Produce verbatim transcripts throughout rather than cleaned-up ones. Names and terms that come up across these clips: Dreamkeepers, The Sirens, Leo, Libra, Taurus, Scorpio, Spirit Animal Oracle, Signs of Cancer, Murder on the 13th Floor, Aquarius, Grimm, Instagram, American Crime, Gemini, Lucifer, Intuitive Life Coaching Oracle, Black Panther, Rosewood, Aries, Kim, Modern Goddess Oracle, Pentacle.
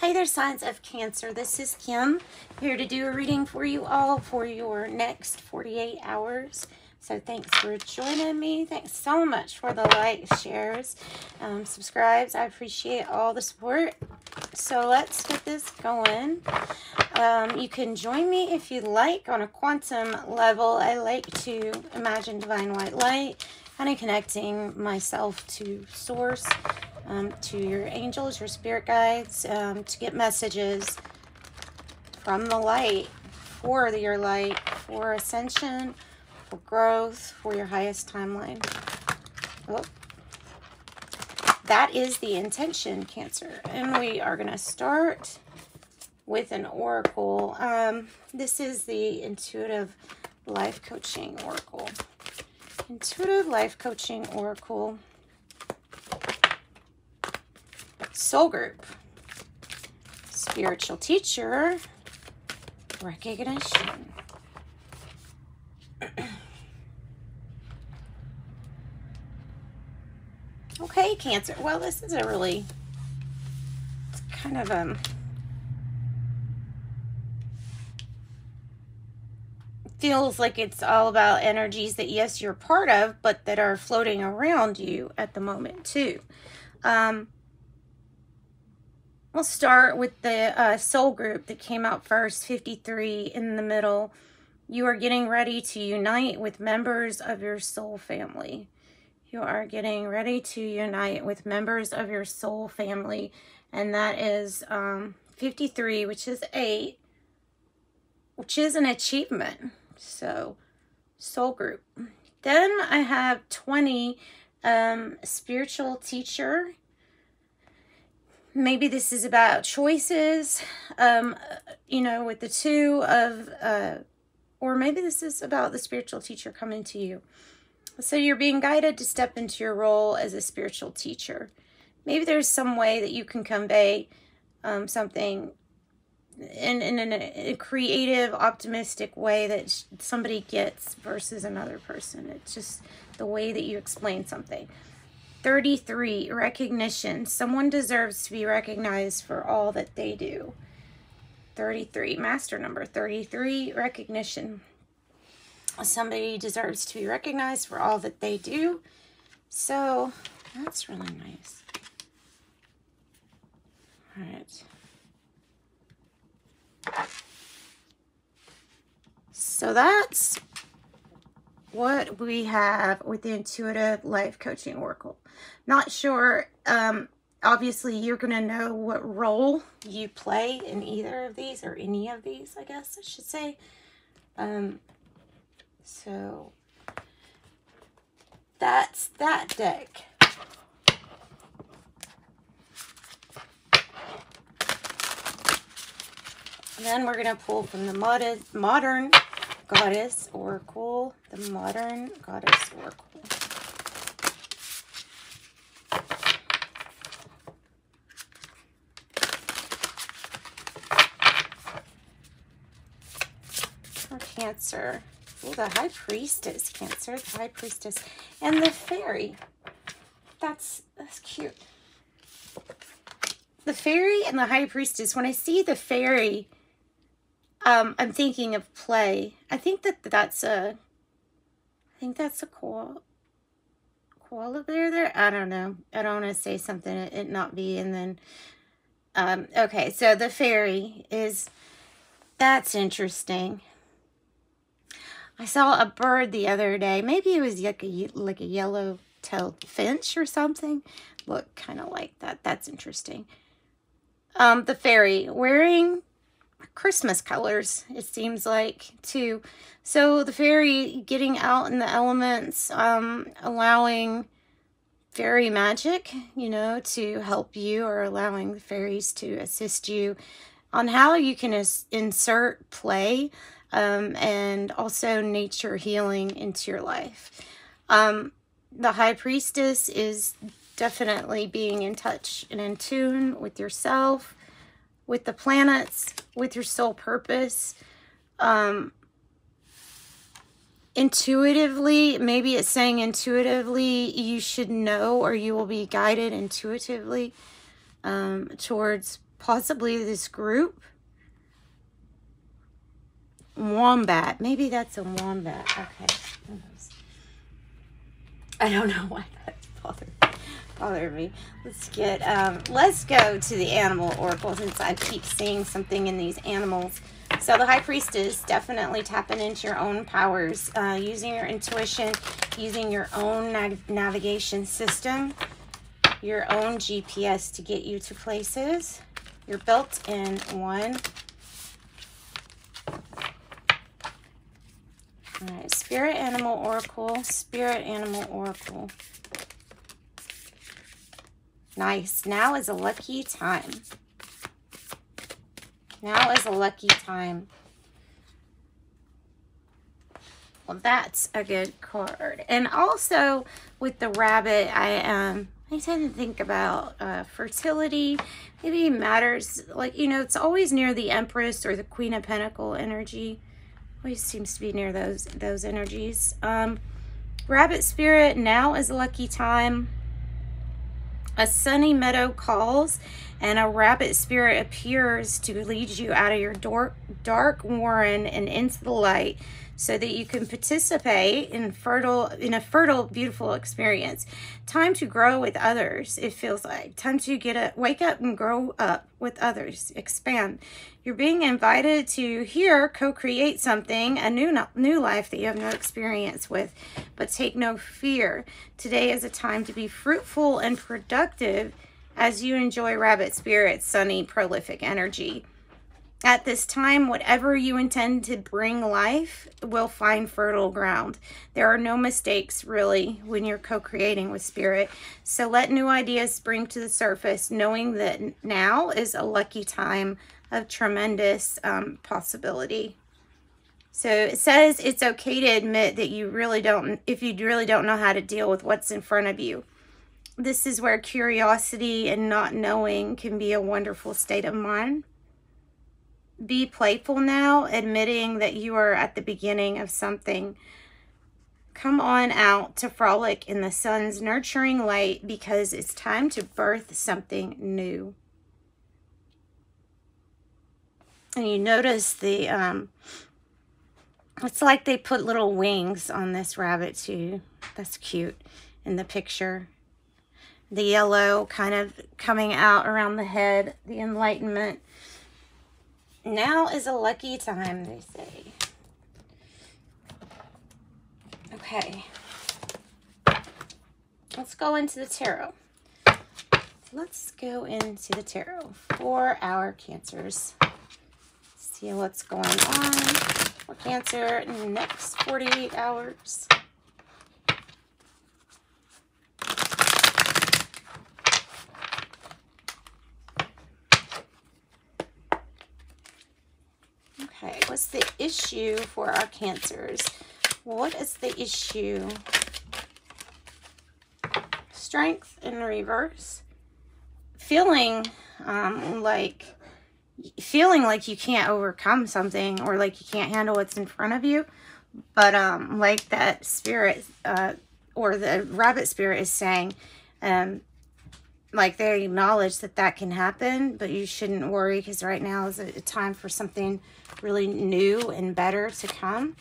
Hey there, Signs of Cancer. This is Kim, here to do a reading for you all for your next forty-eight hours. So thanks for joining me. Thanks so much for the likes, shares, um, subscribes. I appreciate all the support. So let's get this going. Um, you can join me if you like on a quantum level. I like to imagine divine white light, kind of connecting myself to source. Um, to your angels, your spirit guides, um, to get messages from the light, for the, your light, for ascension, for growth, for your highest timeline. Oh. That is the intention, Cancer. And we are going to start with an oracle. Um, this is the Intuitive Life Coaching Oracle. Intuitive Life Coaching Oracle. Soul group, spiritual teacher, recognition. Okay, Cancer. Well, this is a really, it's kind of um, feels like it's all about energies that, yes, you're part of, but that are floating around you at the moment too. Um, We'll start with the uh, soul group that came out first, fifty-three in the middle. You are getting ready to unite with members of your soul family. You are getting ready to unite with members of your soul family. And that is um, fifty-three, which is eight, which is an achievement. So, soul group. Then I have twenty, um, spiritual teacher. Maybe this is about choices, um, you know, with the two of, uh, or maybe this is about the spiritual teacher coming to you. So you're being guided to step into your role as a spiritual teacher. Maybe there's some way that you can convey um, something in, in, in a creative, optimistic way that somebody gets versus another person. It's just the way that you explain something. thirty-three, recognition. Someone deserves to be recognized for all that they do. thirty-three, master number. thirty-three, recognition. Somebody deserves to be recognized for all that they do. So, that's really nice. All right. So, that's what we have with the Intuitive Life Coaching Oracle. Not sure, um, obviously you're going to know what role you play in either of these, or any of these, I guess I should say. Um, so, that's that deck. And then we're going to pull from the mod Modern Goddess Oracle, the Modern Goddess Oracle. For Cancer, ooh, the High Priestess, Cancer, the High Priestess, and the Fairy. That's, that's cute. The Fairy and the High Priestess, when I see the Fairy, Um, I'm thinking of play. I think that that's a, I think that's a koala, koala bear there. I don't know. I don't want to say something it, it not be. And then, um, okay. So the Fairy is, that's interesting. I saw a bird the other day. Maybe it was like a, like a yellow-tailed finch or something. Looked kind of like that. That's interesting. Um, the Fairy wearing Christmas colors, it seems like, too. So the Fairy getting out in the elements, um, allowing fairy magic, you know, to help you, or allowing the fairies to assist you on how you can insert play um, and also nature healing into your life. Um, the High Priestess is definitely being in touch and in tune with yourself, with the planets, with your soul purpose, um, intuitively. Maybe it's saying intuitively you should know, or you will be guided intuitively um, towards possibly this group. Wombat. Maybe that's a wombat. Okay. I don't know why that's bothering me. Bothering me. Let's get, um, let's go to the animal oracle since I keep seeing something in these animals. So the High Priestess, definitely tapping into your own powers, uh, using your intuition, using your own nav navigation system, your own G P S to get you to places, your built-in one. All right, Spirit Animal Oracle, Spirit Animal Oracle. Nice. Now is a lucky time. Now is a lucky time. Well, that's a good card. And also with the rabbit, I um, I tend to think about uh, fertility. Maybe it matters, like, you know, it's always near the Empress or the Queen of Pentacle energy. Always seems to be near those those energies. Um, rabbit spirit. Now is a lucky time. A sunny meadow calls, and a rabbit spirit appears to lead you out of your dark, dark warren and into the light so that you can participate in fertile, in a fertile, beautiful experience. Time to grow with others, it feels like. Time to get a, wake up and grow up with others, expand. You're being invited to here, co-create something, a new, new life that you have no experience with, but take no fear. Today is a time to be fruitful and productive as you enjoy rabbit spirit's sunny, prolific energy. At this time, whatever you intend to bring life will find fertile ground. There are no mistakes, really, when you're co-creating with spirit. So let new ideas spring to the surface, knowing that now is a lucky time of tremendous um, possibility. So it says it's okay to admit that you really don't, if you really don't know how to deal with what's in front of you. This is where curiosity and not knowing can be a wonderful state of mind. Be playful now, admitting that you are at the beginning of something. Come on out to frolic in the sun's nurturing light because it's time to birth something new. And you notice the, um, it's like they put little wings on this rabbit too. That's cute in the picture. The yellow kind of coming out around the head, the enlightenment. Now is a lucky time, they say. Okay. Let's go into the tarot. Let's go into the tarot for our Cancers. See what's going on for Cancer in the next forty-eight hours. Okay, what's the issue for our Cancers? What is the issue? Strength in reverse. Feeling um, like feeling like you can't overcome something or like you can't handle what's in front of you. But um, like that spirit uh, or the rabbit spirit is saying, um, like they acknowledge that that can happen, but you shouldn't worry because right now is a time for something really new and better to come.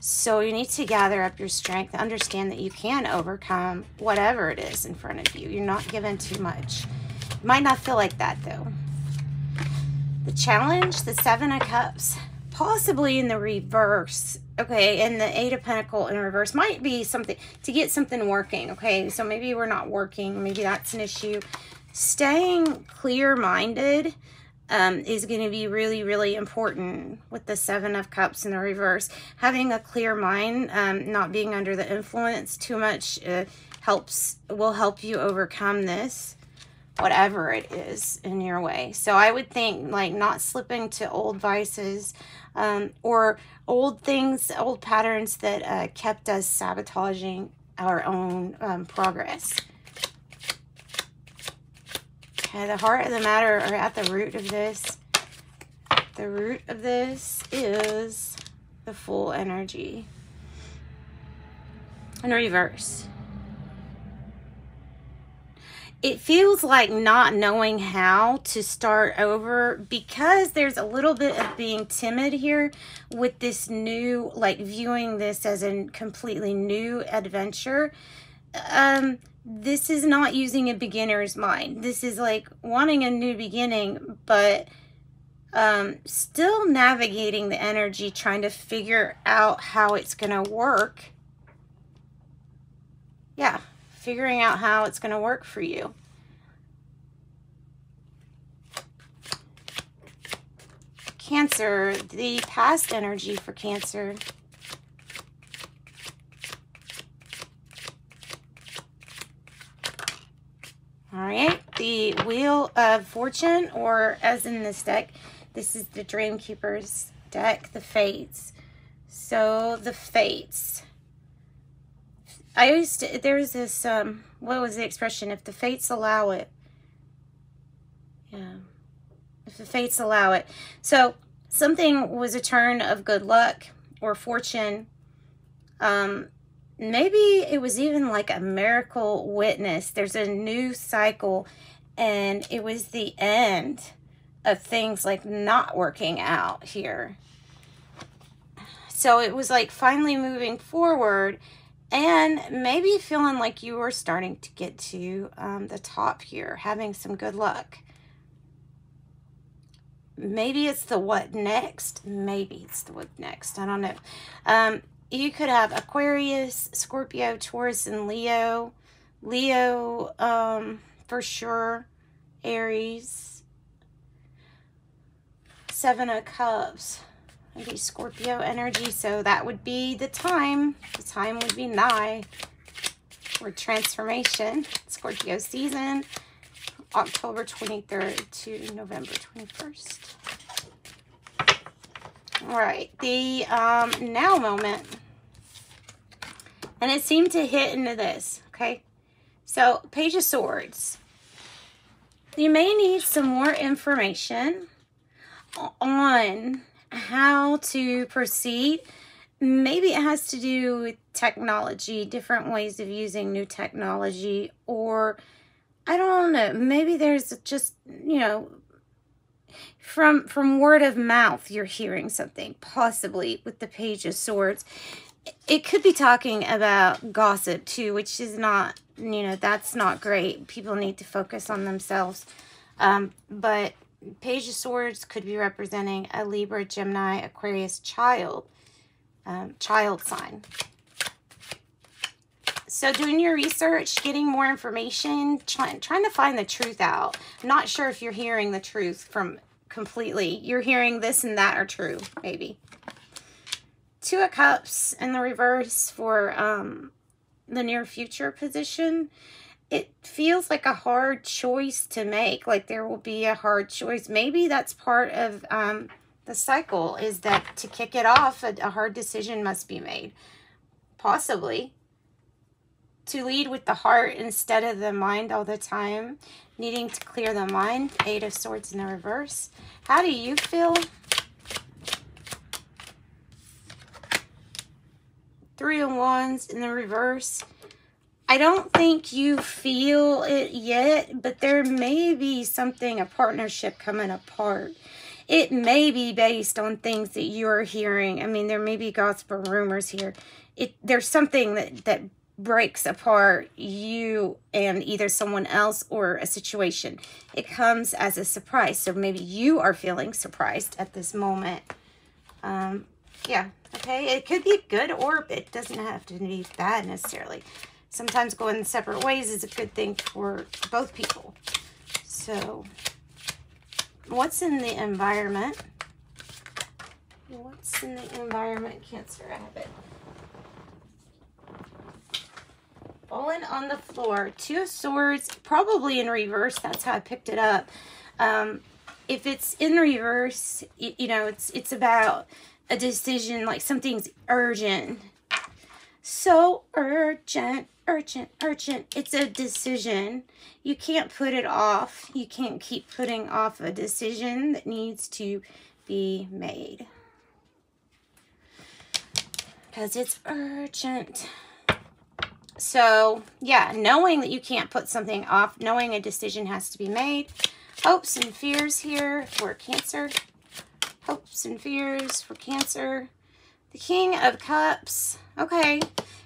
So you need to gather up your strength, understand that you can overcome whatever it is in front of you. You're not given too much. It might not feel like that though. The challenge, the Seven of Cups, possibly in the reverse. Okay, and the Eight of Pentacles in reverse might be something to get something working. Okay, so maybe we're not working. Maybe that's an issue. Staying clear-minded um, is going to be really, really important with the Seven of Cups in the reverse. Having a clear mind, um, not being under the influence too much, uh, helps. Will help you overcome this, whatever it is in your way. So I would think like not slipping to old vices. Um, or old things, old patterns that uh, kept us sabotaging our own um, progress. Okay, the heart of the matter, or at the root of this, the root of this is the Fool energy. In reverse. it feels like not knowing how to start over, because there's a little bit of being timid here with this new, like viewing this as a completely new adventure. Um, this is not using a beginner's mind. This is like wanting a new beginning, but um, still navigating the energy, trying to figure out how it's going to work. Yeah, figuring out how it's going to work for you. Cancer, the past energy for Cancer. All right, the Wheel of Fortune, or as in this deck, this is the Dreamkeepers deck, the Fates. So the Fates. I used to, there's this, um, what was the expression? If the fates allow it. Yeah. If the fates allow it. So something was a turn of good luck or fortune. Um, maybe it was even like a miracle witness. There's a new cycle, and it was the end of things like not working out here. So it was like finally moving forward. And maybe feeling like you were starting to get to um, the top here, having some good luck. Maybe it's the what next. Maybe it's the what next. I don't know. Um, you could have Aquarius, Scorpio, Taurus, and Leo. Leo, um, for sure. Aries. Seven of Cups. Be Scorpio energy, so that would be the time. The time would be nigh for transformation. Scorpio season, October twenty-third to November twenty-first. All right, the um, now moment, and it seemed to hit into this. Okay, so Page of Swords. You may need some more information on how to proceed. Maybe it has to do with technology, different ways of using new technology, or I don't know, maybe there's just, you know, from from word of mouth you're hearing something, possibly, with the Page of Swords. It could be talking about gossip too, which is not, you know, that's not great. People need to focus on themselves. Um, but Page of Swords could be representing a Libra, Gemini, Aquarius child, um, child sign. So doing your research, getting more information, try, trying to find the truth out. I'm not sure if you're hearing the truth from completely. You're hearing this and that are true, maybe. Two of Cups in the reverse for um, the near future position. It feels like a hard choice to make, like there will be a hard choice. Maybe that's part of um, the cycle, is that to kick it off, a, a hard decision must be made. Possibly. To lead with the heart instead of the mind all the time. Needing to clear the mind. Eight of Swords in the reverse. How do you feel? Three of Wands in the reverse. I don't think you feel it yet, but there may be something, a partnership coming apart. It may be based on things that you're hearing. I mean, there may be gossip or rumors here. It, there's something that, that breaks apart you and either someone else or a situation. It comes as a surprise, so maybe you are feeling surprised at this moment. Um, yeah, okay, it could be good or it doesn't have to be bad necessarily. Sometimes going separate ways is a good thing for both people. So, what's in the environment? What's in the environment, Cancer? I have it. Fallen on the floor. Two of Swords, probably in reverse. That's how I picked it up. Um, if it's in reverse, you, you know, it's, it's about a decision, like something's urgent. So urgent, urgent, urgent. It's a decision. You can't put it off. You can't keep putting off a decision that needs to be made. Because it's urgent. So, yeah, knowing that you can't put something off, knowing a decision has to be made. Hopes and fears here for Cancer. Hopes and fears for Cancer. The King of Cups. Okay,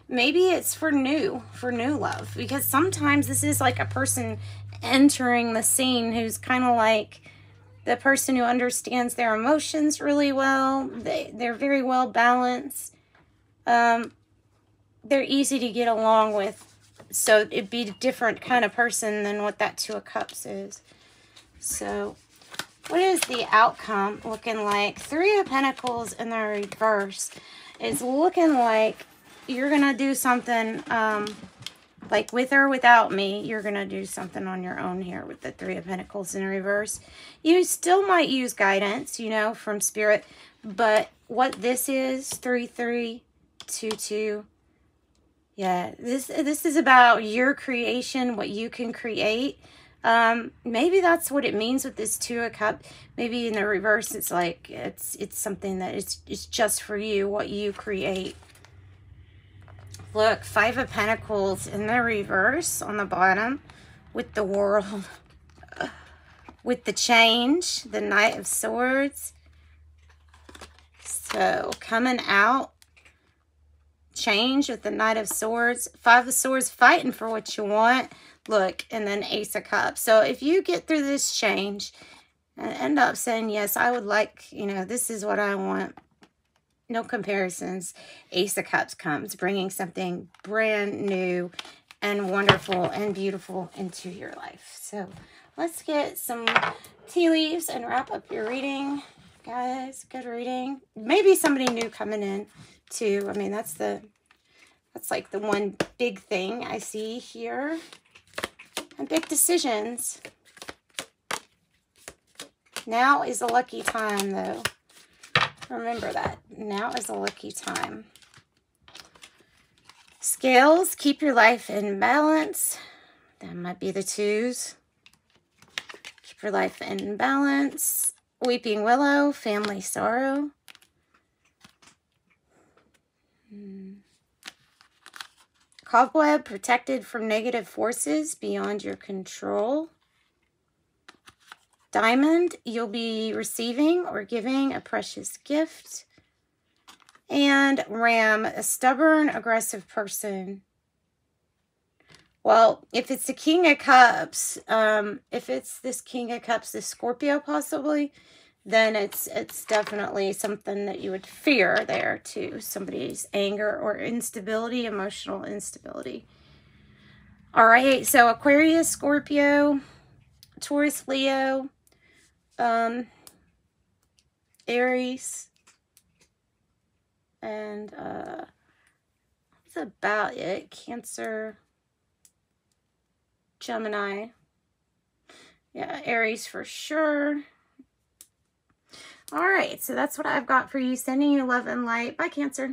maybe it's for new, for new love. Because sometimes this is like a person entering the scene who's kind of like the person who understands their emotions really well. They, they're very well balanced. Um... They're easy to get along with, so it'd be a different kind of person than what that Two of Cups is. So what is the outcome looking like? Three of Pentacles in the reverse. It's looking like you're going to do something, um, like with or without me, you're going to do something on your own here with the Three of Pentacles in the reverse. You still might use guidance, you know, from Spirit, but what this is, three, three, two, two. Yeah, this this is about your creation, what you can create. Um, maybe that's what it means with this Two of Cups. Maybe in the reverse, it's like it's it's something that it's it's just for you, what you create. Look, Five of Pentacles in the reverse on the bottom, with the World, with the Change, the Knight of Swords. So coming out. Change with the Knight of Swords, Five of Swords, fighting for what you want. Look, and then Ace of Cups. So if you get through this change and end up saying, yes, I would like, you know, this is what I want. No comparisons. Ace of Cups comes, bringing something brand new and wonderful and beautiful into your life. So let's get some tea leaves and wrap up your reading. Guys, good reading. Maybe somebody new coming in too. I mean, that's the that's like the one big thing I see here. And big decisions. Now is a lucky time, though. Remember that. Now is a lucky time. Scales, keep your life in balance. That might be the twos. Keep your life in balance. Weeping Willow, family sorrow. Hmm. Cobweb, protected from negative forces beyond your control. Diamond, you'll be receiving or giving a precious gift. And Ram, a stubborn, aggressive person. Well, if it's the King of Cups, um, if it's this King of Cups, this Scorpio possibly, then it's it's definitely something that you would fear there too. Somebody's anger or instability, emotional instability. All right, so Aquarius, Scorpio, Taurus, Leo, um, Aries, and uh, that's about it. Cancer. Gemini. Yeah, Aries for sure. All right, so that's what I've got for you. Sending you love and light. Bye, Cancer.